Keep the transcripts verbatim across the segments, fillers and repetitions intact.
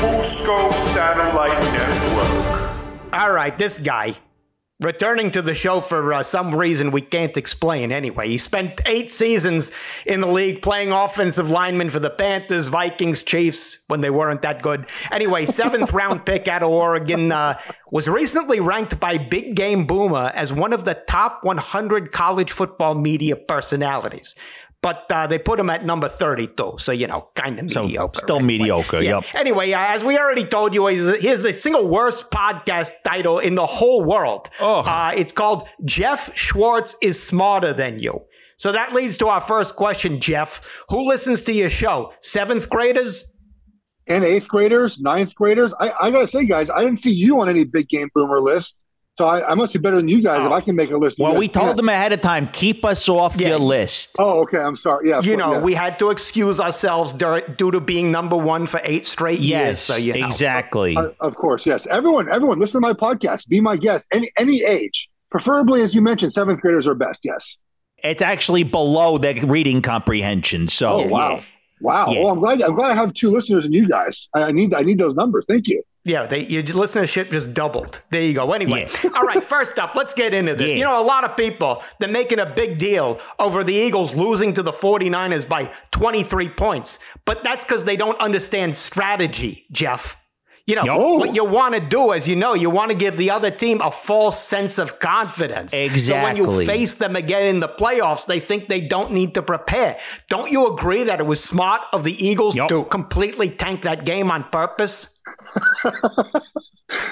Fusco Satellite Network. All right, this guy, returning to the show for uh, some reason we can't explain anyway. He spent eight seasons in the league playing offensive linemen for the Panthers, Vikings, Chiefs when they weren't that good. Anyway, seventh round pick out of Oregon, uh, was recently ranked by Big Game Boomer as one of the top one hundred college football media personalities. But uh, they put him at number thirty-two, so, you know, kind of so mediocre. Still anyway. mediocre, yeah. yep. Anyway, uh, as we already told you, here's the single worst podcast title in the whole world. Uh, it's called Geoff Schwartz Is Smarter Than You. So that leads to our first question, Geoff. Who listens to your show? Seventh graders? And eighth graders? Ninth graders? I, I got to say, guys, I didn't see you on any Big Game Boomer list. So I, I must be better than you guys if I can make a list. Well, we told them ahead of time, keep us off yeah. your list. Oh, okay. I'm sorry. Yeah, you know, yeah. we had to excuse ourselves due to being number one for eight straight yes, years. So, you know. Exactly. Uh, of course, yes. Everyone, everyone, listen to my podcast. Be my guest. Any any age, preferably, as you mentioned, seventh graders are best. Yes. It's actually below their reading comprehension. So, oh, wow, yeah. wow. Yeah. Well, I'm glad. I'm glad I have two listeners and you guys. I need I need those numbers. Thank you. Yeah, they, your listenership just doubled. There you go. Anyway, yeah. all right, first up, let's get into this. Yeah. You know, a lot of people, they're making a big deal over the Eagles losing to the forty-niners by twenty-three points. But that's because they don't understand strategy, Geoff. You know, no. what you want to do, as you know, you want to give the other team a false sense of confidence. Exactly. So when you face them again in the playoffs, they think they don't need to prepare. Don't you agree that it was smart of the Eagles yep. to completely tank that game on purpose?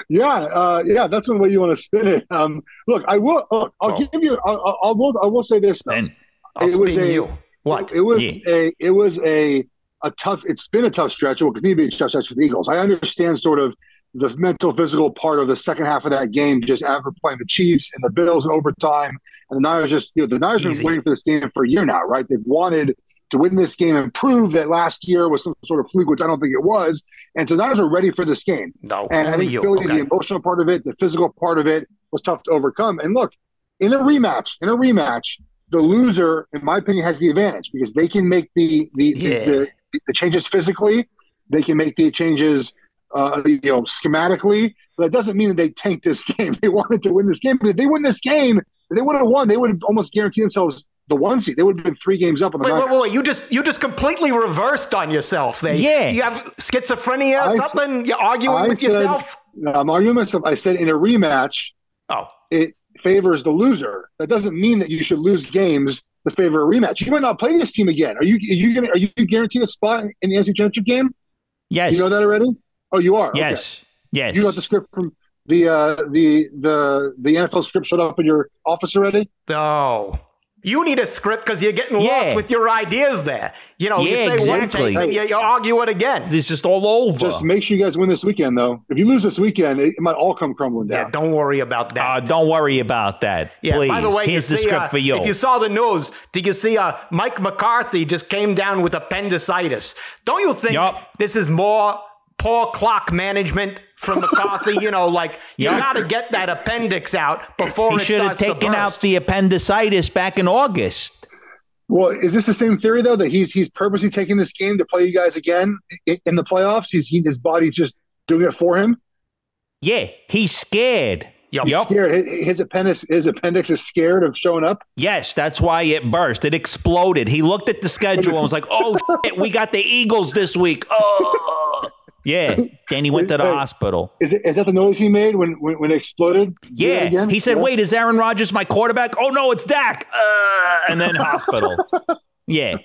yeah, uh, yeah, that's one way you want to spin it. Um, look, I will. Look, I'll oh. give you. I will. I will say this. Though. Then I'll it spin was a, you. What? It, it was yeah. a. It was a. A tough. It's been a tough stretch. It will continue to be a tough stretch for the Eagles. I understand sort of the mental, physical part of the second half of that game. Just after playing the Chiefs and the Bills in overtime, and the Niners just you know the Niners have been waiting for this game for a year now, right? They've wanted to win this game and prove that last year was some sort of fluke, which I don't think it was. And so the Niners are ready for this game. No, and I think you. Philly, okay. the emotional part of it, the physical part of it was tough to overcome. And look, in a rematch, in a rematch, the loser, in my opinion, has the advantage because they can make the the, yeah. the, the, the changes physically. They can make the changes uh, you know, schematically. But that doesn't mean that they tanked this game. They wanted to win this game. But if they win this game, they would have won. They would have almost guaranteed themselves the one seed. They would have been three games up on the Niners. Wait, wait, wait. You just, you just completely reversed on yourself. They, yeah. You have schizophrenia or I something? Said, You're arguing I with said, yourself? No, I'm arguing with myself. I said in a rematch, oh, it favors the loser. That doesn't mean that you should lose games to favor a rematch. You might not play this team again. Are you, are you, gonna, are you guaranteed a spot in the N C Championship game? Yes. You know that already? Oh, you are? Yes. Okay. Yes. You got the script from the, uh, the, the, the N F L script showed up in your office already? No. You need a script because you're getting yeah. lost with your ideas there. You know, yeah, you say exactly. one thing, you, you argue it again. It's just all over. Just make sure you guys win this weekend, though. If you lose this weekend, it might all come crumbling down. Yeah, don't worry about that. Uh, don't worry about that, yeah, please. By the way, here's the see, script uh, for you. If you saw the news, did you see uh, Mike McCarthy just came down with appendicitis? Don't you think yep. this is more poor clock management from McCarthy? You know, like, you yep. got to get that appendix out before he it starts to burst. He should have taken out the appendicitis back in August. Well, is this the same theory, though, that he's he's purposely taking this game to play you guys again in the playoffs? He's, he, his body's just doing it for him? Yeah, he's scared. Yep. He's scared. His, his, appendix, his appendix is scared of showing up? Yes, that's why it burst. It exploded. He looked at the schedule and was like, oh, shit, we got the Eagles this week. Oh. Yeah, then he went to the wait, hospital. Is, it, is that the noise he made when when, when it exploded? Yeah, again? he said, yeah. wait, is Aaron Rodgers my quarterback? Oh, no, it's Dak. Uh, and then hospital. yeah,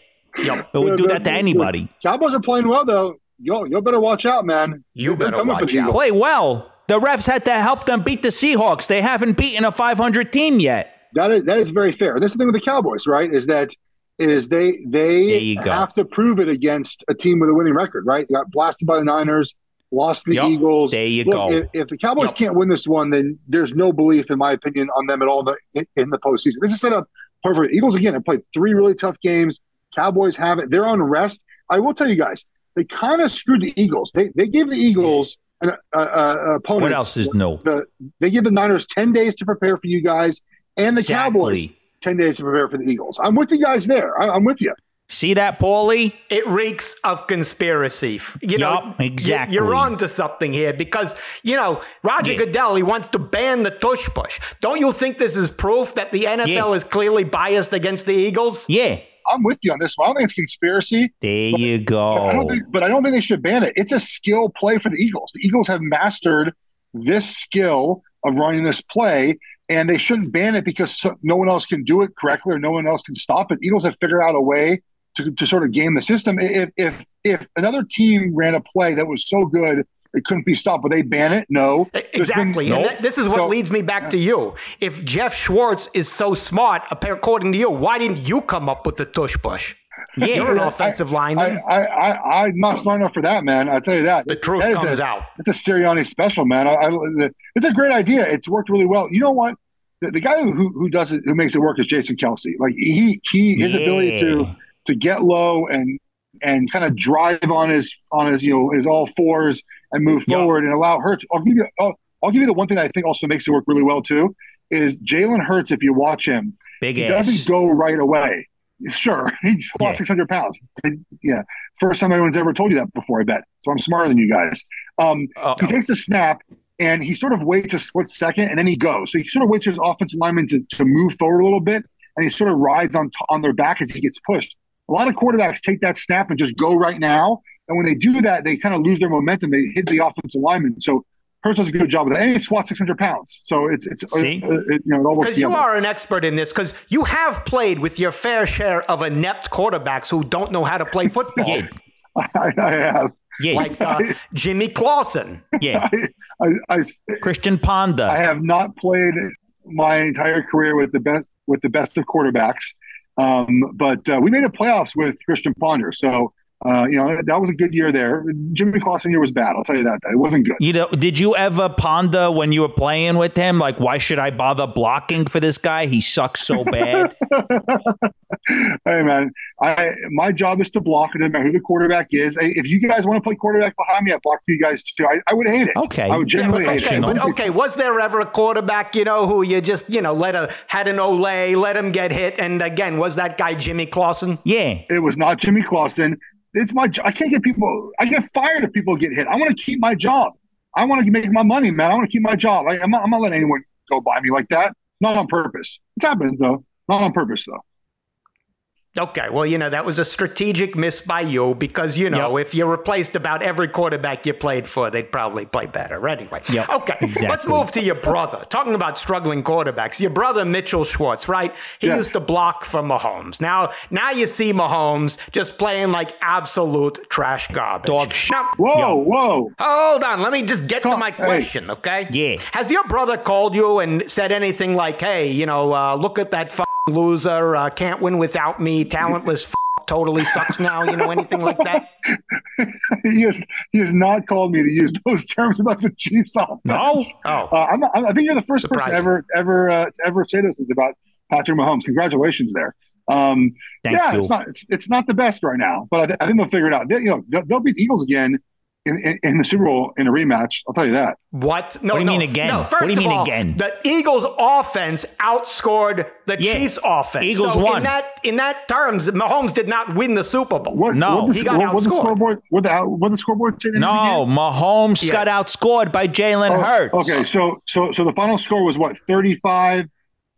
yep. but we yeah, do that to anybody. Cowboys are playing well, though. Yo, you better watch out, man. You They're better watch out. Play well. The refs had to help them beat the Seahawks. They haven't beaten a five hundred team yet. That is, that is very fair. That's the thing with the Cowboys, right, is that – is they they have to prove it against a team with a winning record, right? They got blasted by the Niners, lost to the yep, Eagles. There you Look, go. If, if the Cowboys yep. can't win this one, then there's no belief, in my opinion, on them at all in, in the postseason. This is set up perfect. Eagles, again, have played three really tough games. Cowboys haven't. They're on rest. I will tell you guys, they kind of screwed the Eagles. They they gave the Eagles an uh, uh, opponent. What else is no? The, they give the Niners ten days to prepare for you guys and the exactly. Cowboys. ten days to prepare for the Eagles. I'm with you guys there. I, I'm with you. See that, Paulie? It reeks of conspiracy. You know, yep, exactly. You're on to something here because, you know, Roger yeah. Goodell, he wants to ban the tush push. Don't you think this is proof that the N F L yeah. is clearly biased against the Eagles? Yeah. I'm with you on this one. I don't think it's conspiracy. There but, you go. But I, don't think, but I don't think they should ban it. It's a skill play for the Eagles. The Eagles have mastered this skill of running this play, and they shouldn't ban it because so, no one else can do it correctly or no one else can stop it. The Eagles have figured out a way To, to sort of game the system. If if if another team ran a play that was so good it couldn't be stopped, would they ban it? No. Exactly. Been, no. And that, this is what so, leads me back yeah. to you. If Geoff Schwartz is so smart, according to you, why didn't you come up with the tush push? Yeah, you're an offensive lineman. I, I, I, I'm not smart enough for that, man. I'll tell you that. The truth that comes a, out. It's a Sirianni special, man. I, I, the, it's a great idea. It's worked really well. You know what? The, the guy who who does it, who makes it work, is Jason Kelsey. Like he he his yeah. ability to. to get low and and kind of drive on his on his you know his all fours and move yep. forward and allow Hurts. I'll give you I'll, I'll give you the one thing that I think also makes it work really well too is Jalen Hurts. If you watch him, Big he ass. doesn't go right away. Sure, he's lost yeah. six hundred pounds. Yeah, first time anyone's ever told you that before. I bet. So I'm smarter than you guys. Um, oh, he no. takes the snap and he sort of waits a split second and then he goes. So he sort of waits for his offensive lineman to to move forward a little bit and he sort of rides on on their back as he gets pushed. A lot of quarterbacks take that snap and just go right now. And when they do that, they kind of lose their momentum. They hit the offensive lineman. So Hurts does a good job of that. And he's squat six hundred pounds. So it's, it's, See? It, it, you know, it almost. Because you are an expert in this, because you have played with your fair share of inept quarterbacks who don't know how to play football. yeah. I, I have. Yeah. Like uh, I, Jimmy Clausen. Yeah. I, I, I, Christian Ponder. I have not played my entire career with the best, with the best of quarterbacks. Um, but uh, we made the playoffs with Christian Ponder, so uh, you know that was a good year there. Jimmy Clausen year was bad. I'll tell you that it wasn't good. You know, did you ever ponder when you were playing with him, like, why should I bother blocking for this guy? He sucks so bad. Hey man, I my job is to block. It doesn't matter who the quarterback is. If you guys want to play quarterback behind me, I block for you guys too. I, I would hate it. Okay, I would generally yeah, hate it. But okay, was there ever a quarterback you know who you just you know let a had an Olay, let him get hit? And again, was that guy Jimmy Clausen? Yeah, it was not Jimmy Clausen. It's my. I can't get people. I get fired if people get hit. I want to keep my job. I want to make my money, man. I want to keep my job. I, I'm not. I'm not letting anyone go by me like that. Not on purpose. It's happened though. Not on purpose though. Okay, well, you know, that was a strategic miss by you because, you know, yep. if you replaced about every quarterback you played for, they'd probably play better anyway. Yep. Okay, exactly. Let's move to your brother. Talking about struggling quarterbacks, your brother Mitchell Schwartz, right? He yes. used to block for Mahomes. Now now you see Mahomes just playing like absolute trash garbage. Dog shit. Whoa, yo. whoa. Hold on, let me just get Come, to my question, hey. okay? Yeah. Has your brother called you and said anything like, hey, you know, uh, look at that fucking loser, uh, can't win without me, talentless, f totally sucks now, you know, anything like that? He has, he has not called me to use those terms about the Chiefs offense. No? Oh. Uh, I'm, I'm, I think you're the first Surprising. person ever ever, uh, to ever say those things about Patrick Mahomes. Congratulations there. Um, Thank yeah, you. It's not, it's, it's not the best right now, but I, I think they'll figure it out. They, you know, they'll, they'll beat the Eagles again In, in, in the Super Bowl in a rematch. I'll tell you that. What? No, what do you no, mean again? No, first what do you mean of all, again? The Eagles' offense outscored the yeah. Chiefs' offense. Eagles so won. In that, in that terms, Mahomes did not win the Super Bowl. What, no, what the, he got what, outscored. What the scoreboard? What the, what the scoreboard said? No, Mahomes yeah. got outscored by Jalen oh, Hurts. Okay, so so so the final score was what? thirty-five,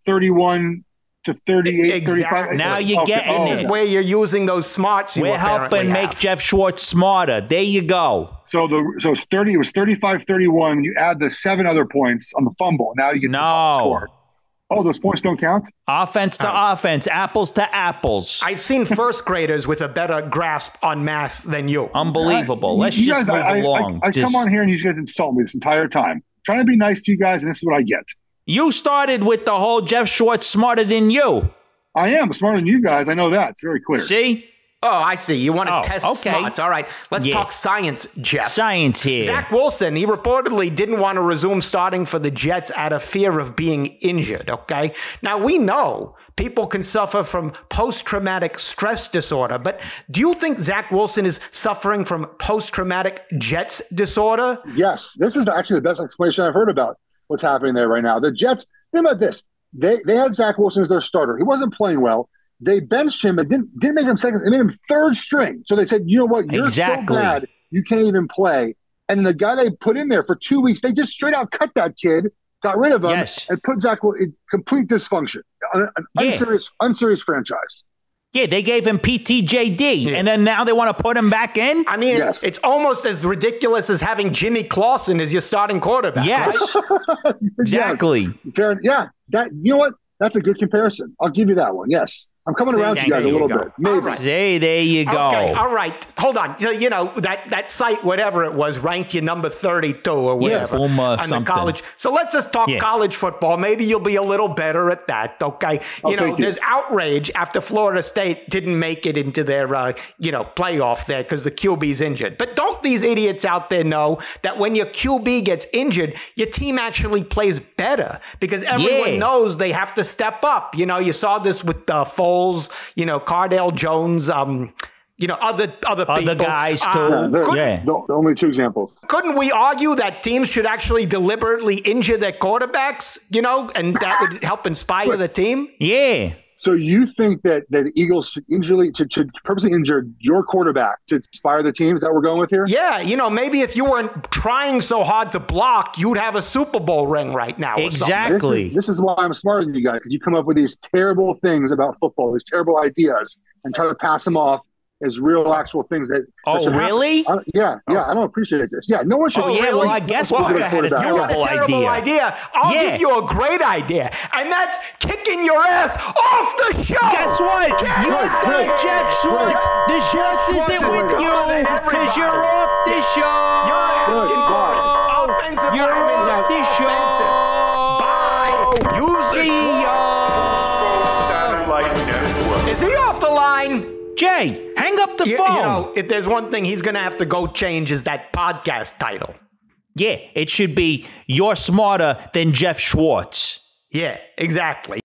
thirty-one. To thirty-eight, exactly. thirty-five. Now you're okay. getting oh, this is yeah. where you're using those smarts. You We're helping make have. Geoff Schwartz smarter. There you go. So the so it's thirty. It was thirty-five thirty-one. You add the seven other points on the fumble. Now you get no. the score. Oh, those points don't count? Offense to oh. offense, apples to apples. I've seen first graders with a better grasp on math than you. Unbelievable. I, Let's you just guys, move I, along. I, I, just... I come on here and you guys insult me this entire time. I'm trying to be nice to you guys, and this is what I get. You started with the whole Geoff Schwartz smarter than you. I am smarter than you guys. I know that. It's very clear. See? Oh, I see. You want to oh, test okay. smarts. All right. Let's yeah. talk science, Jeff. Science here. Zach Wilson, he reportedly didn't want to resume starting for the Jets out of fear of being injured, okay? Now, we know people can suffer from post-traumatic stress disorder, but do you think Zach Wilson is suffering from post-traumatic Jets disorder? Yes. This is actually the best explanation I've heard about what's happening there right now. The Jets, think about this. They they had Zach Wilson as their starter. He wasn't playing well. They benched him and didn't didn't make him second. They made him third string. So they said, you know what? You're exactly. so bad, you can't even play. And the guy they put in there for two weeks, they just straight out cut that kid, got rid of him, yes. and put Zach Wilson in complete dysfunction. An, an yeah. unserious, unserious franchise. Yeah, they gave him P T J D, yeah. and then now they want to put him back in? I mean, yes. it's almost as ridiculous as having Jimmy Clausen as your starting quarterback. Yes. Right? Exactly. Yes. Yeah, that, you know what? That's a good comparison. I'll give you that one, yes. I'm coming See, around to you guys a little bit. Maybe. All right. Hey, there you go. Okay, all right. Hold on. So, you know, that, that site, whatever it was, ranked you number thirty-two or whatever. Yeah, almost on something. The college. So let's just talk yeah. college football. Maybe you'll be a little better at that, okay? You oh, know, there's you. outrage after Florida State didn't make it into their, uh, you know, playoff there because the Q B's injured. But don't these idiots out there know that when your Q B gets injured, your team actually plays better because everyone yeah. knows they have to step up. You know, you saw this with uh, Foles. You know, Cardale Jones, um, you know, other other, other people. guys too. Uh, yeah, yeah. The, the only two examples. Couldn't we argue that teams should actually deliberately injure their quarterbacks, you know, and that would help inspire but, the team? Yeah. So you think that, that the Eagles should, injure, should, should purposely injure your quarterback to inspire the team? Is that what we're going with here? Yeah. You know, maybe if you weren't trying so hard to block, you'd have a Super Bowl ring right now. Exactly. This is, this is why I'm smarter than you guys, because you come up with these terrible things about football, these terrible ideas, and try to pass them off as real actual things that, that oh really I, yeah yeah oh. I don't appreciate this. Yeah, no one should. Oh yeah, well, I guess Walker had a terrible idea. idea. I'll yeah. give you a great idea, and that's kicking your ass off the show. Guess what? Jeff, you got Geoff Schwartz. The Schwartz isn't with you because you're off the show. You're asking for it. Offensive you're off the show. Bye. You see Fusco Satellite Network. Is he off the line? Jay, hang up the you, phone. You know, if there's one thing he's going to have to go change is that podcast title. Yeah, it should be You're Smarter Than Geoff Schwartz. Yeah, exactly.